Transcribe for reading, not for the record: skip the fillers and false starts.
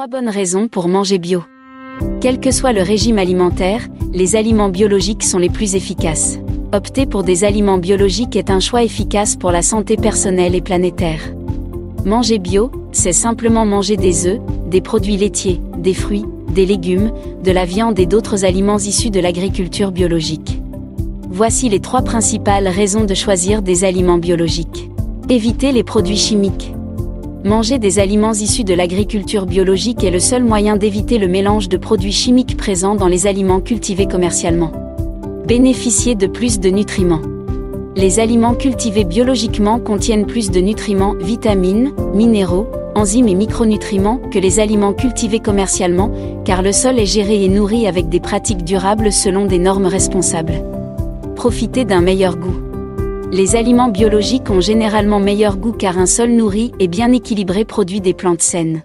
3 bonnes raisons pour manger bio. Quel que soit le régime alimentaire, les aliments biologiques sont les plus efficaces. Opter pour des aliments biologiques est un choix efficace pour la santé personnelle et planétaire. Manger bio, c'est simplement manger des œufs, des produits laitiers, des fruits, des légumes, de la viande et d'autres aliments issus de l'agriculture biologique. Voici les 3 principales raisons de choisir des aliments biologiques. Éviter les produits chimiques. Manger des aliments issus de l'agriculture biologique est le seul moyen d'éviter le mélange de produits chimiques présents dans les aliments cultivés commercialement. Bénéficier de plus de nutriments. Les aliments cultivés biologiquement contiennent plus de nutriments, vitamines, minéraux, enzymes et micronutriments que les aliments cultivés commercialement, car le sol est géré et nourri avec des pratiques durables selon des normes responsables. Profiter d'un meilleur goût. Les aliments biologiques ont généralement meilleur goût car un sol nourri et bien équilibré produit des plantes saines.